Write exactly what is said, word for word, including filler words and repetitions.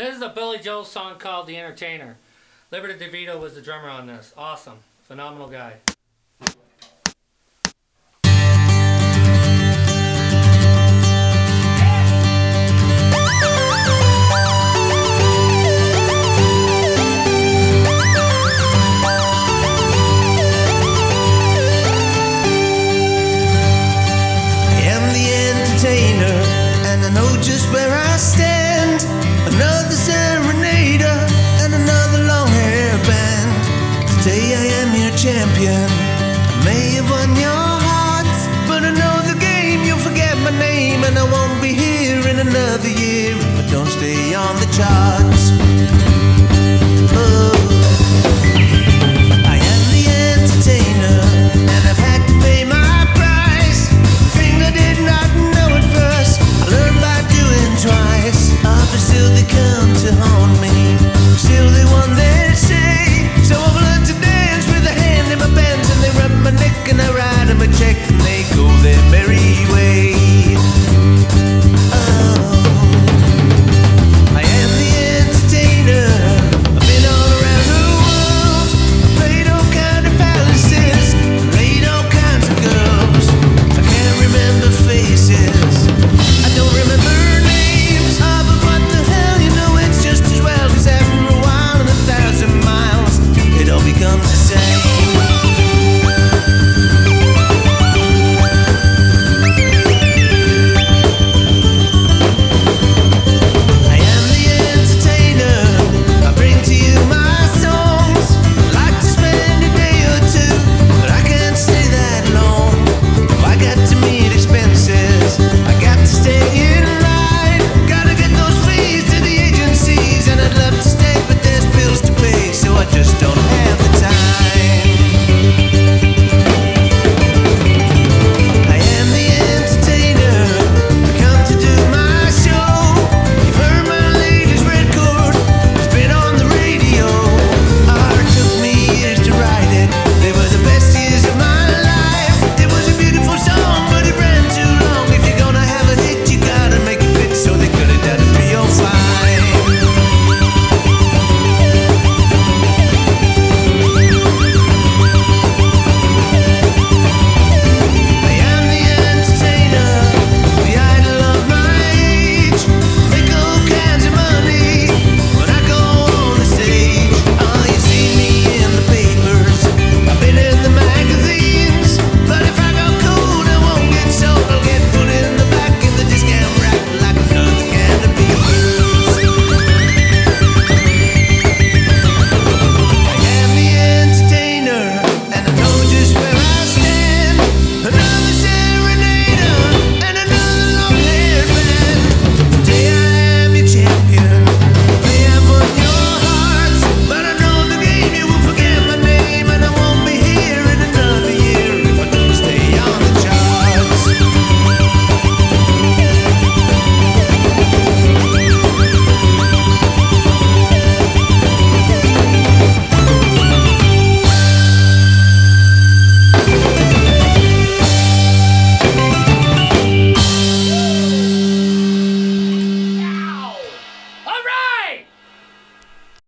This is a Billy Joel song called The Entertainer. Liberty DeVitto was the drummer on this. Awesome. Phenomenal guy. I am the entertainer, and I know just where I stand. Another serenader and another long hair band. Today I am your champion. I may have won your hearts, but I know the game. You'll forget my name, and I won't be here in another year if I don't stay on the charts. Oh. I am the entertainer, and I've had to pay my price. Thing I did not know at first, I learned by doing twice. I'll be still the count to home.